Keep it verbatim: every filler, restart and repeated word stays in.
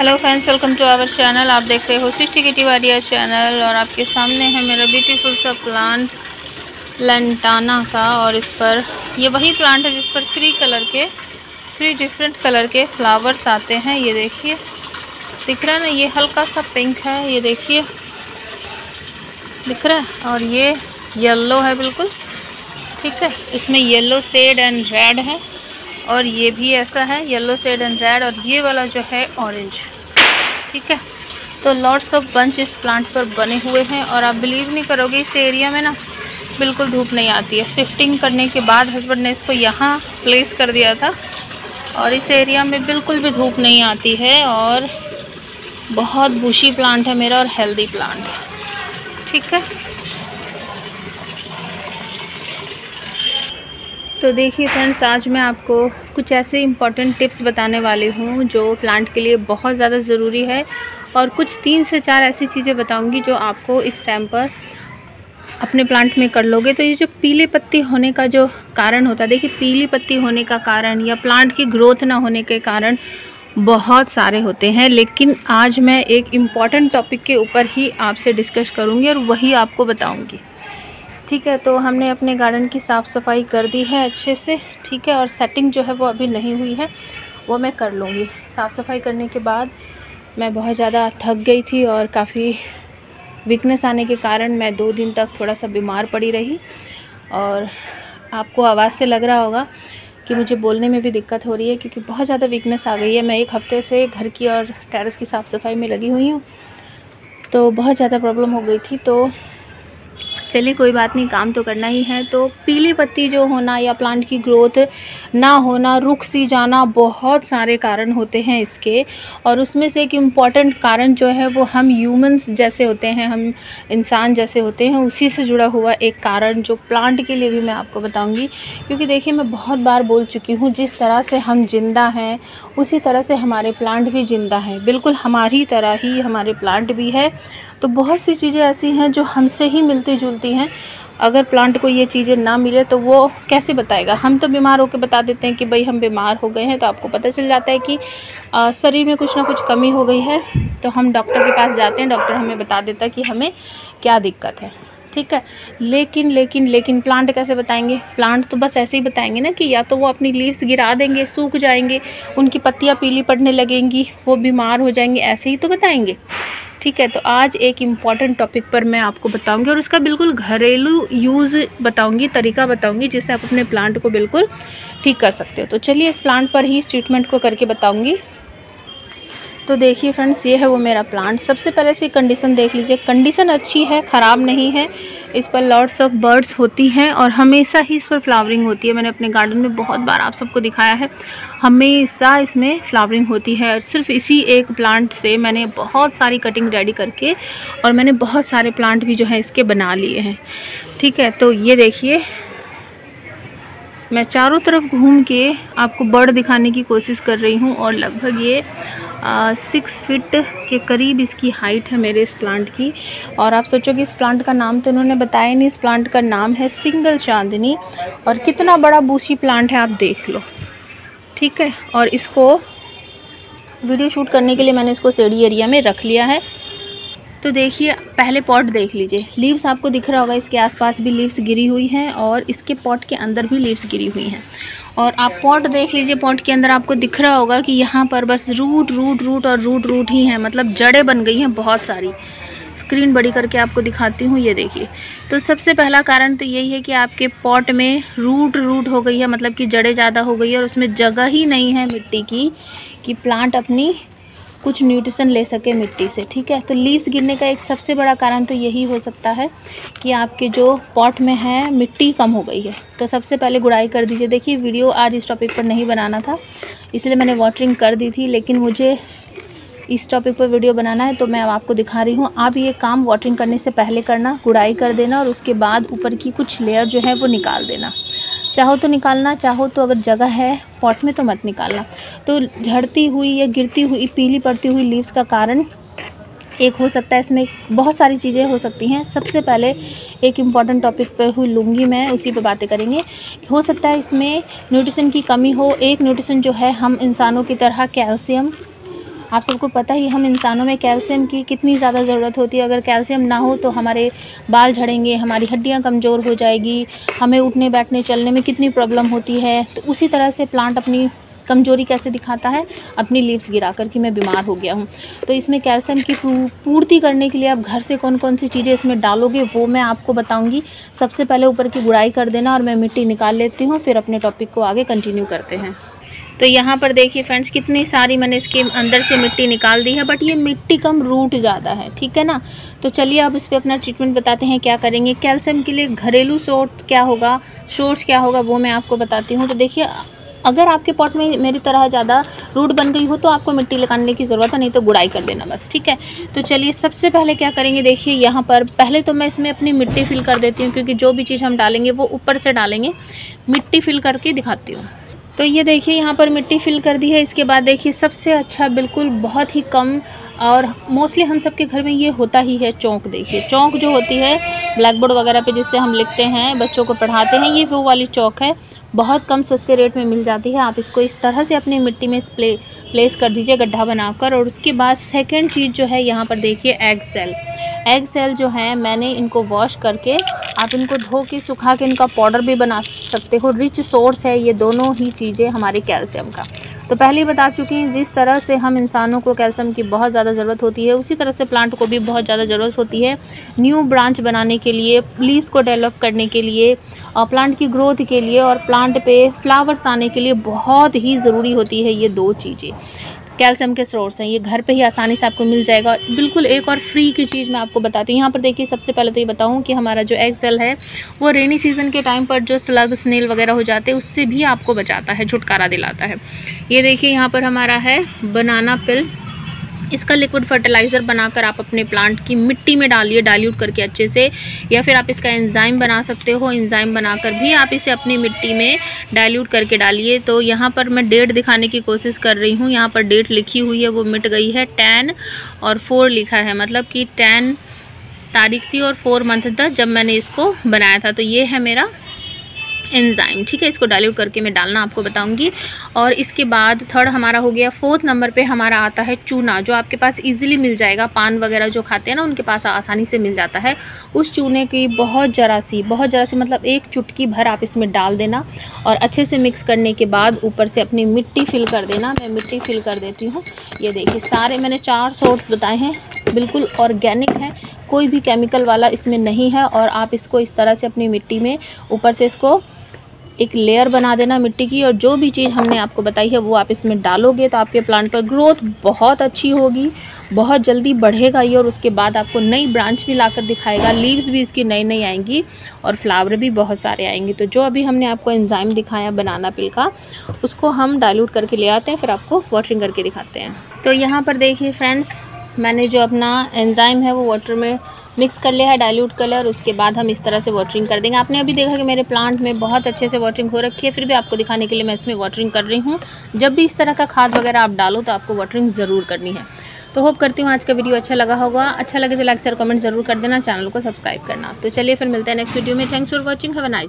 Hello friends, welcome to our channel. आप देख रहे हो सृष्टि क्रिएटिव आइडिया चैनल और आपके सामने है मेरा ब्यूटीफुल सा प्लांट लंटाना का। और इस पर ये वही प्लांट है जिस पर थ्री कलर के थ्री डिफरेंट कलर के फ्लावर्स आते हैं। ये देखिए, दिख रहा है ना, ये हल्का सा पिंक है, ये देखिए दिख रहा है, और ये येलो है बिल्कुल, ठीक है। इसमें येलो शेड एंड रेड है और ये भी ऐसा है, येलो शेड एंड रेड, और ये वाला जो है ऑरेंज, ठीक है। तो लॉट्स ऑफ बंच इस प्लांट पर बने हुए हैं। और आप बिलीव नहीं करोगे, इस एरिया में ना बिल्कुल धूप नहीं आती है। शिफ्टिंग करने के बाद हस्बैंड ने इसको यहाँ प्लेस कर दिया था और इस एरिया में बिल्कुल भी धूप नहीं आती है और बहुत बुशी प्लांट है मेरा और हेल्दी प्लांट है, ठीक है। तो देखिए फ्रेंड्स, आज मैं आपको कुछ ऐसे इम्पॉर्टेंट टिप्स बताने वाली हूँ जो प्लांट के लिए बहुत ज़्यादा ज़रूरी है, और कुछ तीन से चार ऐसी चीज़ें बताऊँगी जो आपको इस टाइम पर अपने प्लांट में कर लोगे। तो ये जो पीले पत्ती होने का जो कारण होता है, देखिए पीली पत्ती होने का कारण या प्लांट की ग्रोथ ना होने के कारण बहुत सारे होते हैं, लेकिन आज मैं एक इम्पॉर्टेंट टॉपिक के ऊपर ही आपसे डिस्कस करूँगी और वही आपको बताऊँगी, ठीक है। तो हमने अपने गार्डन की साफ़ सफाई कर दी है अच्छे से, ठीक है। और सेटिंग जो है वो अभी नहीं हुई है, वो मैं कर लूँगी। साफ़ सफाई करने के बाद मैं बहुत ज़्यादा थक गई थी और काफ़ी वीकनेस आने के कारण मैं दो दिन तक थोड़ा सा बीमार पड़ी रही। और आपको आवाज़ से लग रहा होगा कि मुझे बोलने में भी दिक्कत हो रही है क्योंकि बहुत ज़्यादा वीकनेस आ गई है। मैं एक हफ़्ते से घर की और टेरेस की साफ़ सफाई में लगी हुई हूँ, तो बहुत ज़्यादा प्रॉब्लम हो गई थी। तो चलिए कोई बात नहीं, काम तो करना ही है। तो पीली पत्ती जो होना या प्लांट की ग्रोथ ना होना, रुक सी जाना, बहुत सारे कारण होते हैं इसके। और उसमें से एक इम्पॉर्टेंट कारण जो है वो हम ह्यूमंस जैसे होते हैं, हम इंसान जैसे होते हैं, उसी से जुड़ा हुआ एक कारण जो प्लांट के लिए भी मैं आपको बताऊंगी। क्योंकि देखिए मैं बहुत बार बोल चुकी हूँ, जिस तरह से हम जिंदा हैं उसी तरह से हमारे प्लांट भी जिंदा हैं, बिल्कुल हमारी तरह ही हमारे प्लांट भी है। तो बहुत सी चीज़ें ऐसी हैं जो हमसे ही मिलती जुलती हैं। अगर प्लांट को ये चीज़ें ना मिले तो वो कैसे बताएगा। हम तो बीमार होकर बता देते हैं कि भाई हम बीमार हो गए हैं, तो आपको पता चल जाता है कि आ, शरीर में कुछ ना कुछ कमी हो गई है, तो हम डॉक्टर के पास जाते हैं, डॉक्टर हमें बता देता है कि हमें क्या दिक्कत है, ठीक है। लेकिन लेकिन लेकिन प्लांट कैसे बताएंगे। प्लांट तो बस ऐसे ही बताएंगे ना कि या तो वो अपनी लीव्स गिरा देंगे, सूख जाएंगे, उनकी पत्तियाँ पीली पड़ने लगेंगी, वो बीमार हो जाएंगे, ऐसे ही तो बताएंगे, ठीक है। तो आज एक इम्पॉर्टेंट टॉपिक पर मैं आपको बताऊंगी और उसका बिल्कुल घरेलू यूज़ बताऊंगी, तरीका बताऊंगी जिससे आप अपने प्लांट को बिल्कुल ठीक कर सकते हो। तो चलिए प्लांट पर ही इस ट्रीटमेंट को करके बताऊंगी। तो देखिए फ्रेंड्स, ये है वो मेरा प्लांट। सबसे पहले इसकी कंडीशन देख लीजिए, कंडीशन अच्छी है, ख़राब नहीं है। इस पर लॉट्स ऑफ बर्ड्स होती हैं और हमेशा ही इस पर फ्लावरिंग होती है। मैंने अपने गार्डन में बहुत बार आप सबको दिखाया है, हमेशा इसमें फ्लावरिंग होती है। और सिर्फ इसी एक प्लांट से मैंने बहुत सारी कटिंग रेडी करके और मैंने बहुत सारे प्लांट भी जो है इसके बना लिए हैं, ठीक है। तो ये देखिए, मैं चारों तरफ घूम के आपको बर्ड दिखाने की कोशिश कर रही हूँ। और लगभग ये आ, सिक्स फिट के करीब इसकी हाइट है मेरे इस प्लांट की। और आप सोचोगे इस प्लांट का नाम तो उन्होंने बताया नहीं, इस प्लांट का नाम है सिंगल चांदनी। और कितना बड़ा बूशी प्लांट है, आप देख लो, ठीक है। और इसको वीडियो शूट करने के लिए मैंने इसको सीढ़ी एरिया में रख लिया है। तो देखिए पहले पॉट देख लीजिए, लीव्स आपको दिख रहा होगा, इसके आसपास भी लीव्स गिरी हुई हैं और इसके पॉट के अंदर भी लीव्स गिरी हुई हैं। और आप पॉट देख लीजिए, पॉट के अंदर आपको दिख रहा होगा कि यहाँ पर बस रूट रूट रूट और रूट रूट ही हैं, मतलब जड़ें बन गई हैं बहुत सारी। स्क्रीन बड़ी करके आपको दिखाती हूँ, ये देखिए। तो सबसे पहला कारण तो यही है कि आपके पॉट में रूट रूट हो गई है, मतलब कि जड़ें ज़्यादा हो गई है और उसमें जगह ही नहीं है मिट्टी की कि प्लांट अपनी कुछ न्यूट्रिशन ले सके मिट्टी से, ठीक है। तो लीव्स गिरने का एक सबसे बड़ा कारण तो यही हो सकता है कि आपके जो पॉट में है मिट्टी कम हो गई है। तो सबसे पहले गुड़ाई कर दीजिए। देखिए वीडियो आज इस टॉपिक पर नहीं बनाना था, इसलिए मैंने वाटरिंग कर दी थी, लेकिन मुझे इस टॉपिक पर वीडियो बनाना है तो मैं अब आपको दिखा रही हूँ। आप ये काम वाटरिंग करने से पहले करना, गुड़ाई कर देना और उसके बाद ऊपर की कुछ लेयर जो है वो निकाल देना। चाहो तो निकालना, चाहो तो अगर जगह है पॉट में तो मत निकालना। तो झड़ती हुई या गिरती हुई पीली पड़ती हुई लीव्स का कारण एक हो सकता है, इसमें बहुत सारी चीज़ें हो सकती हैं। सबसे पहले एक इम्पॉर्टेंट टॉपिक पे हुई लूँगी मैं, उसी पे बातें करेंगे। हो सकता है इसमें न्यूट्रिशन की कमी हो। एक न्यूट्रिशन जो है, हम इंसानों की तरह कैल्शियम आप सबको पता ही हम इंसानों में कैल्शियम की कितनी ज़्यादा ज़रूरत होती है। अगर कैल्शियम ना हो तो हमारे बाल झड़ेंगे, हमारी हड्डियाँ कमज़ोर हो जाएगी, हमें उठने बैठने चलने में कितनी प्रॉब्लम होती है। तो उसी तरह से प्लांट अपनी कमज़ोरी कैसे दिखाता है, अपनी लीव्स गिरा कर कि मैं बीमार हो गया हूँ। तो इसमें कैल्शियम की पूर्ति करने के लिए आप घर से कौन कौन सी चीज़ें इसमें डालोगे वो मैं आपको बताऊँगी। सबसे पहले ऊपर की गुड़ाई कर देना और मैं मिट्टी निकाल लेती हूँ, फिर अपने टॉपिक को आगे कंटिन्यू करते हैं। तो यहाँ पर देखिए फ्रेंड्स, कितनी सारी मैंने इसके अंदर से मिट्टी निकाल दी है, बट ये मिट्टी कम रूट ज़्यादा है, ठीक है ना। तो चलिए अब इस पे अपना ट्रीटमेंट बताते हैं, क्या करेंगे। कैल्शियम के लिए घरेलू सोर्स क्या होगा, सोर्स क्या होगा वो मैं आपको बताती हूँ। तो देखिए, अगर आपके पॉट में मेरी तरह ज़्यादा रूट बन गई हो तो आपको मिट्टी लगाने की ज़रूरत है, नहीं तो गुड़ाई कर देना बस, ठीक है। तो चलिए सबसे पहले क्या करेंगे, देखिए यहाँ पर पहले तो मैं इसमें अपनी मिट्टी फिल कर देती हूँ, क्योंकि जो भी चीज़ हम डालेंगे वो ऊपर से डालेंगे। मिट्टी फिल करके दिखाती हूँ। तो ये देखिए यहाँ पर मिट्टी फिल कर दी है। इसके बाद देखिए सबसे अच्छा, बिल्कुल बहुत ही कम और मोस्टली हम सबके घर में ये होता ही है, चौक। देखिए चौक जो होती है ब्लैक बोर्ड वगैरह पे जिससे हम लिखते हैं, बच्चों को पढ़ाते हैं, ये वो वाली चौक है, बहुत कम सस्ते रेट में मिल जाती है। आप इसको इस तरह से अपनी मिट्टी में प्ले प्लेस कर दीजिए, गड्ढा बनाकर। और उसके बाद सेकेंड चीज़ जो है यहाँ पर देखिए, एग सेल। एग सेल जो है मैंने इनको वॉश करके, आप इनको धो के सुखा के इनका पाउडर भी बना सकते हो। रिच सोर्स है ये दोनों ही चीज़ें हमारे कैल्शियम का। तो पहले बता चुकी हैं, जिस तरह से हम इंसानों को कैल्शियम की बहुत ज़्यादा ज़रूरत होती है, उसी तरह से प्लांट को भी बहुत ज़्यादा ज़रूरत होती है। न्यू ब्रांच बनाने के लिए, लीव्स को डेवलप करने के लिए, और प्लांट की ग्रोथ के लिए, और प्लांट पे फ्लावर्स आने के लिए बहुत ही ज़रूरी होती है। ये दो चीज़ें कैल्शियम के सोर्स हैं, ये घर पे ही आसानी से आपको मिल जाएगा। बिल्कुल एक और फ्री की चीज़ मैं आपको बताती हूँ। यहाँ पर देखिए सबसे पहले तो ये बताऊँ कि हमारा जो एग सेल है वो रेनी सीज़न के टाइम पर जो स्लग स्नेल वगैरह हो जाते हैं उससे भी आपको बचाता है, छुटकारा दिलाता है। ये देखिए यहाँ पर हमारा है बनाना पिल। इसका लिक्विड फर्टिलाइज़र बनाकर आप अपने प्लांट की मिट्टी में डालिए, डाइल्यूट करके अच्छे से, या फिर आप इसका एंजाइम बना सकते हो। एंजाइम बनाकर भी आप इसे अपनी मिट्टी में डाइल्यूट करके डालिए। तो यहाँ पर मैं डेट दिखाने की कोशिश कर रही हूँ, यहाँ पर डेट लिखी हुई है वो मिट गई है, टेन और फोर लिखा है, मतलब कि टेन तारीख थी और फोर मंथ था जब मैंने इसको बनाया था। तो ये है मेरा एंजाइम, ठीक है। इसको डाइल्यूट करके मैं डालना आपको बताऊंगी। और इसके बाद थर्ड हमारा हो गया, फोर्थ नंबर पे हमारा आता है चूना, जो आपके पास इजीली मिल जाएगा। पान वगैरह जो खाते हैं ना उनके पास आसानी से मिल जाता है। उस चूने की बहुत जरा सी, बहुत जरा सी मतलब एक चुटकी भर आप इसमें डाल देना और अच्छे से मिक्स करने के बाद ऊपर से अपनी मिट्टी फिल कर देना। मैं मिट्टी फिल कर देती हूँ। ये देखिए सारे मैंने चार सोर्स बताए हैं, बिल्कुल ऑर्गेनिक है, कोई भी केमिकल वाला इसमें नहीं है। और आप इसको इस तरह से अपनी मिट्टी में ऊपर से इसको एक लेयर बना देना मिट्टी की, और जो भी चीज़ हमने आपको बताई है वो आप इसमें डालोगे तो आपके प्लांट पर ग्रोथ बहुत अच्छी होगी, बहुत जल्दी बढ़ेगा ये। और उसके बाद आपको नई ब्रांच भी लाकर दिखाएगा, लीव्स भी इसकी नई नई आएंगी और फ्लावर भी बहुत सारे आएंगे। तो जो अभी हमने आपको एंजाइम दिखाया बनाना पिल का, उसको हम डाइल्यूट करके ले आते हैं, फिर आपको वाटरिंग करके दिखाते हैं। तो यहाँ पर देखिए फ्रेंड्स, मैंने जो अपना एंजाइम है वो वाटर में मिक्स कर लिया है, डाइल्यूट कर लिया, और उसके बाद हम इस तरह से वाटरिंग कर देंगे। आपने अभी देखा कि मेरे प्लांट में बहुत अच्छे से वाटरिंग हो रखी है, फिर भी आपको दिखाने के लिए मैं इसमें वाटरिंग कर रही हूँ। जब भी इस तरह का खाद वगैरह आप डालो तो आपको वाटरिंग ज़रूर करनी है। तो होप करती हूँ आज का वीडियो अच्छा लगा होगा। अच्छा लगे तो लाइक शेयर कमेंट जरूर कर देना, चैनल को सब्सक्राइब करना। तो चलिए फिर मिलते हैं नेक्स्ट वीडियो में। Thanks for watching, have a nice day.